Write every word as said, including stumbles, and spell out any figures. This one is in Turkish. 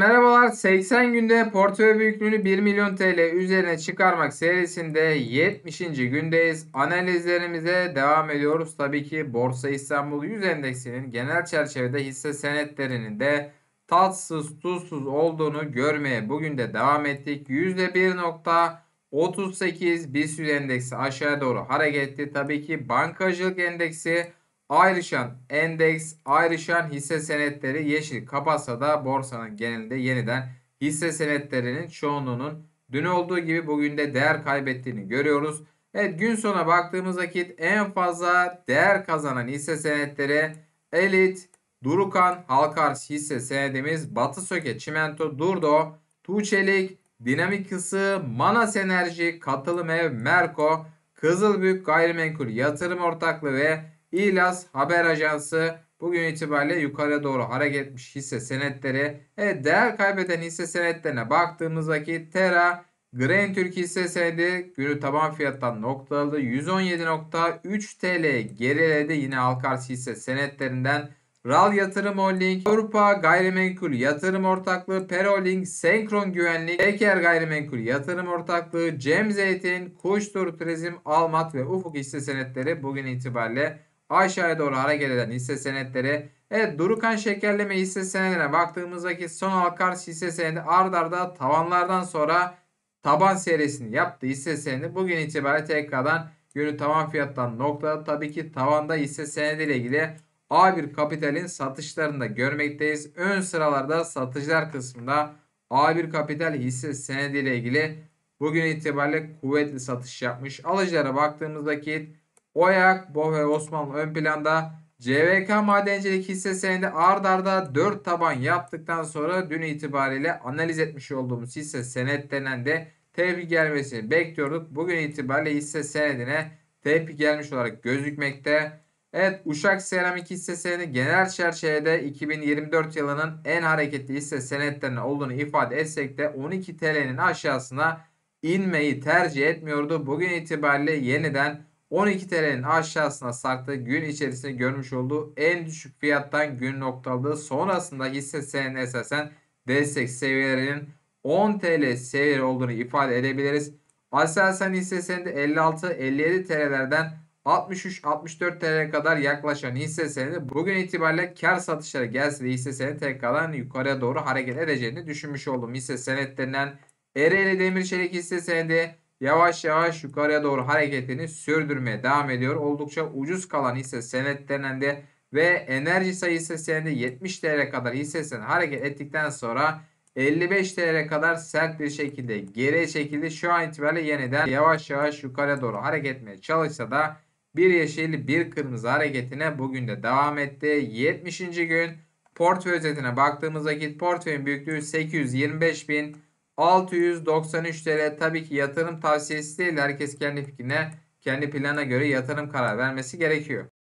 Merhabalar, seksen günde portföy büyüklüğünü bir milyon T L üzerine çıkarmak serisinde yetmişinci gündeyiz. Analizlerimize devam ediyoruz. Tabii ki Borsa İstanbul yüz endeksinin genel çerçevede hisse senetlerinin de tatsız tuzsuz olduğunu görmeye bugün de devam ettik. yüzde bir nokta otuz sekiz BIST endeksi aşağıya doğru hareketli. Tabii ki bankacılık endeksi ayrışan endeks, ayrışan hisse senetleri yeşil kapatsa da borsanın genelinde yeniden hisse senetlerinin çoğunluğunun dün olduğu gibi bugün de değer kaybettiğini görüyoruz. Evet, gün sonuna baktığımız vakit en fazla değer kazanan hisse senetleri Elite, Durukan, Halkars hisse senedimiz, Batı Soke, Çimento, Durdo, Tuğçelik, Dinamik Hısı, Manas Enerji, Katılım Ev, Merko, Kızıl Büyük Gayrimenkul Yatırım Ortaklığı ve İhlas Haber Ajansı bugün itibariyle yukarı doğru hareket etmiş hisse senetleri. Evet, değer kaybeden hisse senetlerine baktığımız vakit Terra Grand Türk hisse senedi günü taban fiyattan noktaladı. yüz on yedi nokta üç T L geriledi yine Halkars hisse senetlerinden. RAL Yatırım Holding, Avrupa Gayrimenkul Yatırım Ortaklığı, Perolink, Senkron Güvenlik, Eker Gayrimenkul Yatırım Ortaklığı, Cem Zeytin, Kuştur Turizm, Almat ve Ufuk hisse senetleri bugün itibariyle aşağıya doğru hareket eden hisse senetleri. Evet, Durukan Şekerleme hisse senedine baktığımızdaki son Halkars hisse senedi ard arda tavanlardan sonra taban serisini yaptı hisse senedi. Bugün itibariyle tekrardan günü tavan fiyattan noktada. Tabii ki tavanda hisse senediyle ilgili A bir Kapital'in satışlarını da görmekteyiz. Ön sıralarda satıcılar kısmında A bir Kapital hisse senediyle ilgili bugün itibariyle kuvvetli satış yapmış. Alıcılara baktığımızdaki Oyak, Boha ve Osmanlı ön planda. C V K madencilik hisse senedi ard arda dört taban yaptıktan sonra dün itibariyle analiz etmiş olduğumuz hisse senetlerinden de tepki gelmesini bekliyorduk. Bugün itibariyle hisse senedine tepki gelmiş olarak gözükmekte. Evet, Uşak Seramik hisse senedi genel çerçevede iki bin yirmi dört yılının en hareketli hisse senetlerine olduğunu ifade etsek de on iki T L'nin aşağısına inmeyi tercih etmiyordu. Bugün itibariyle yeniden on iki T L'nin aşağısına sarktı. Gün içerisinde görmüş olduğu en düşük fiyattan gün noktaladığı sonrasında hisse senedine esasen destek seviyelerinin on T L seviyeleri olduğunu ifade edebiliriz. Aselsan hisse senedi elli altı elli yedi T L'lerden altmış üç altmış dört T L'ye kadar yaklaşan hisse senedi bugün itibariyle kar satışları gelse de hisse senedi tekrardan yukarıya doğru hareket edeceğini düşünmüş olduğum hisse senetlerinden. Ereğli Demir Çelik hisse senedi yavaş yavaş yukarıya doğru hareketini sürdürmeye devam ediyor. Oldukça ucuz kalan hisse senetlerinden de ve enerji sayısı senedi yetmiş T L'ye kadar hisse senedi hareket ettikten sonra elli beş T L'ye kadar sert bir şekilde geriye çekildi. Şu an itibariyle yeniden yavaş yavaş yukarıya doğru hareket etmeye çalışsa da bir yeşil bir kırmızı hareketine bugün de devam etti. yetmişinci gün portföy özetine baktığımız vakit portföyün büyüklüğü sekiz yüz yirmi beş bin altı yüz doksan üç T L. Tabii ki yatırım tavsiyesi değil. Herkes kendi fikrine, kendi plana göre yatırım kararı vermesi gerekiyor.